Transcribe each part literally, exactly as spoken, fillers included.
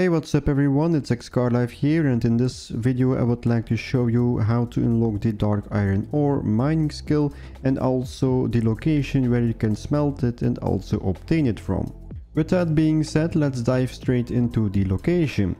Hey, what's up everyone, it's xScarlife here, and in this video I would like to show you how to unlock the Dark Iron Ore mining skill and also the location where you can smelt it and also obtain it from. With that being said, let's dive straight into the location.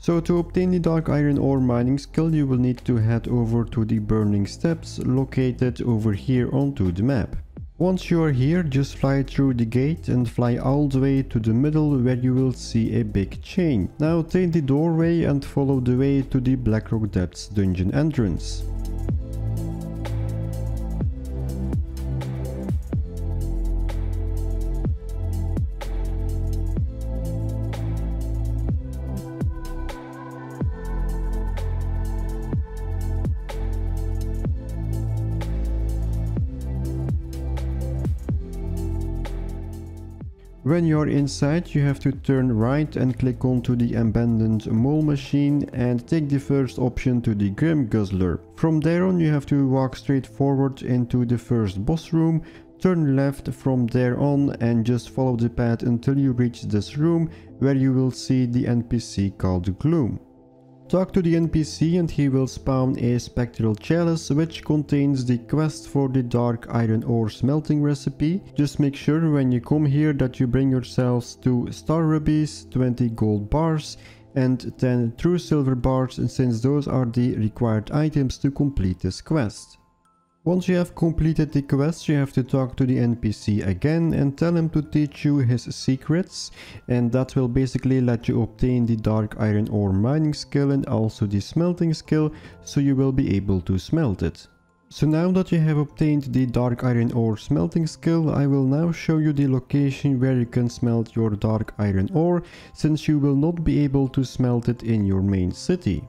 So to obtain the Dark Iron Ore mining skill you will need to head over to the Burning Steppes located over here onto the map. Once you are here, just fly through the gate and fly all the way to the middle where you will see a big chain. Now take the doorway and follow the way to the Blackrock Depths dungeon entrance. When you are inside, you have to turn right and click onto the abandoned mole machine and take the first option to the Grim Guzzler. From there on you have to walk straight forward into the first boss room, turn left from there on and just follow the path until you reach this room where you will see the N P C called Gloom. Talk to the N P C and he will spawn a spectral chalice which contains the quest for the Dark Iron Ore smelting recipe. Just make sure when you come here that you bring yourselves two Star Rubies, twenty Gold Bars and ten Truesilver Bars, since those are the required items to complete this quest. Once you have completed the quest, you have to talk to the N P C again and tell him to teach you his secrets, and that will basically let you obtain the Dark Iron Ore mining skill and also the smelting skill, so you will be able to smelt it. So now that you have obtained the Dark Iron Ore smelting skill, I will now show you the location where you can smelt your Dark Iron Ore, since you will not be able to smelt it in your main city.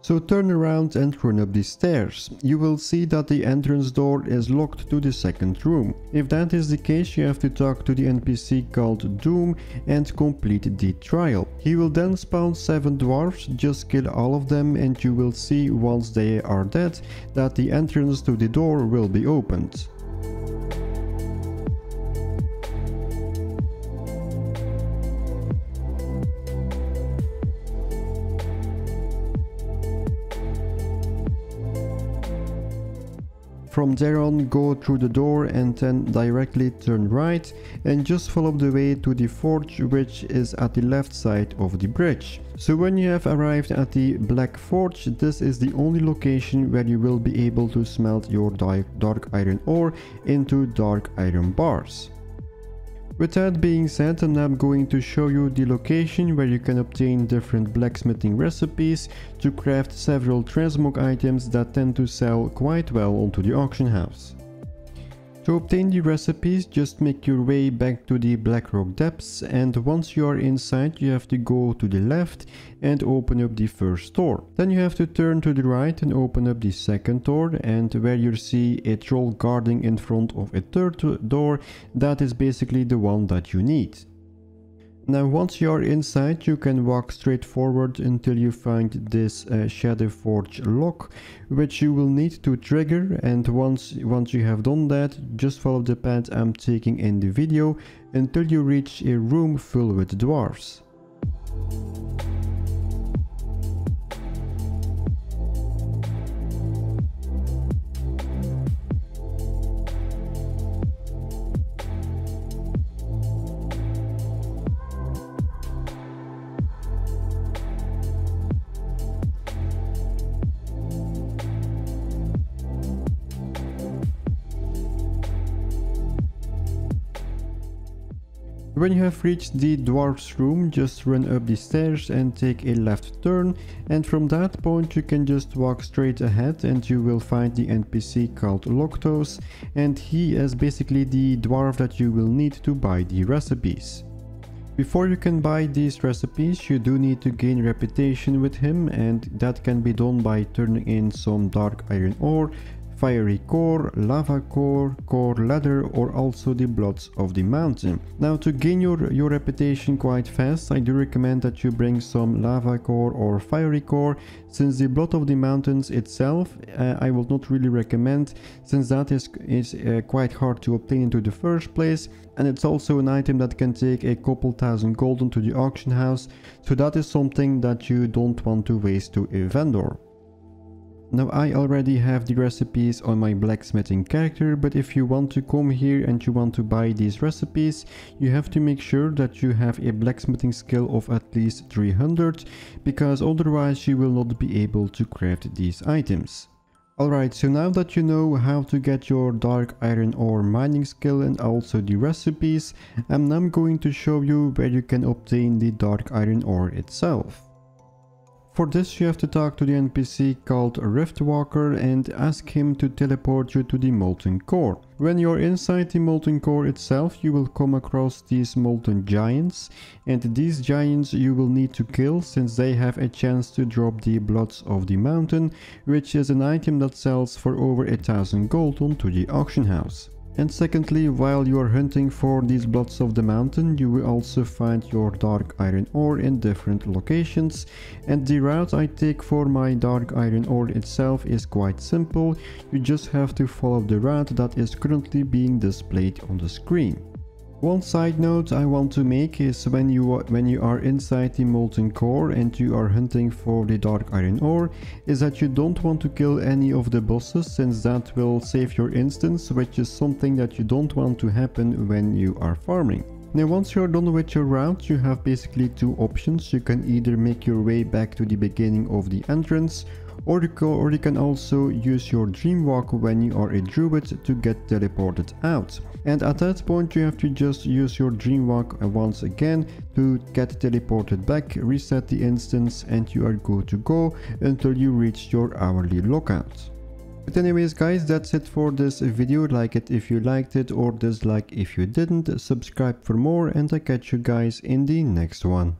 So turn around and run up the stairs. You will see that the entrance door is locked to the second room. If that is the case, you have to talk to the N P C called Doom and complete the trial. He will then spawn seven dwarfs, just kill all of them and you will see once they are dead that the entrance to the door will be opened. From there on, go through the door and then directly turn right and just follow the way to the forge, which is at the left side of the bridge. So when you have arrived at the Black Forge, this is the only location where you will be able to smelt your Dark Iron Ore into Dark Iron Bars. With that being said, I'm now going to show you the location where you can obtain different blacksmithing recipes to craft several transmog items that tend to sell quite well onto the auction house. To obtain the recipes, just make your way back to the Blackrock Depths, and once you are inside you have to go to the left and open up the first door. Then you have to turn to the right and open up the second door, and where you see a troll guarding in front of a third door, that is basically the one that you need. Now once you are inside, you can walk straight forward until you find this uh, Shadowforge lock, which you will need to trigger, and once, once you have done that, just follow the path I'm taking in the video until you reach a room full with dwarves. When you have reached the dwarf's room, just run up the stairs and take a left turn, and from that point you can just walk straight ahead and you will find the N P C called Loctos, and he is basically the dwarf that you will need to buy the recipes. Before you can buy these recipes, you do need to gain reputation with him, and that can be done by turning in some Dark Iron Ore, Fiery Core, Lava Core, Core Ladder, or also the Blood of the Mountain. Now, to gain your, your reputation quite fast, I do recommend that you bring some Lava Core or Fiery Core, since the Blood of the Mountains itself uh, I will not really recommend, since that is, is uh, quite hard to obtain into the first place, and it's also an item that can take a couple thousand golden to the auction house, so that is something that you don't want to waste to a vendor. Now, I already have the recipes on my blacksmithing character, but if you want to come here and you want to buy these recipes, you have to make sure that you have a blacksmithing skill of at least three hundred, because otherwise you will not be able to craft these items. Alright, so now that you know how to get your Dark Iron Ore mining skill and also the recipes, I'm now going to show you where you can obtain the Dark Iron Ore itself. For this you have to talk to the N P C called Riftwalker and ask him to teleport you to the Molten Core. When you're inside the Molten Core itself, you will come across these Molten Giants, and these giants you will need to kill, since they have a chance to drop the Blood of the Mountain, which is an item that sells for over a thousand gold onto the auction house. And secondly, while you are hunting for these Bloods of the Mountain, you will also find your Dark Iron Ore in different locations. And the route I take for my Dark Iron Ore itself is quite simple. You just have to follow the route that is currently being displayed on the screen. One side note I want to make is when you when you are inside the Molten Core and you are hunting for the Dark Iron Ore, is that you don't want to kill any of the bosses, since that will save your instance, which is something that you don't want to happen when you are farming. Now, once you're done with your route, you have basically two options. You can either make your way back to the beginning of the entrance, or you, go, or you can also use your dreamwalk when you are a druid to get teleported out. And at that point you have to just use your dreamwalk once again to get teleported back, reset the instance, and you are good to go until you reach your hourly lockout. But anyways guys, that's it for this video. Like it if you liked it, or dislike if you didn't. Subscribe for more, and I catch you guys in the next one.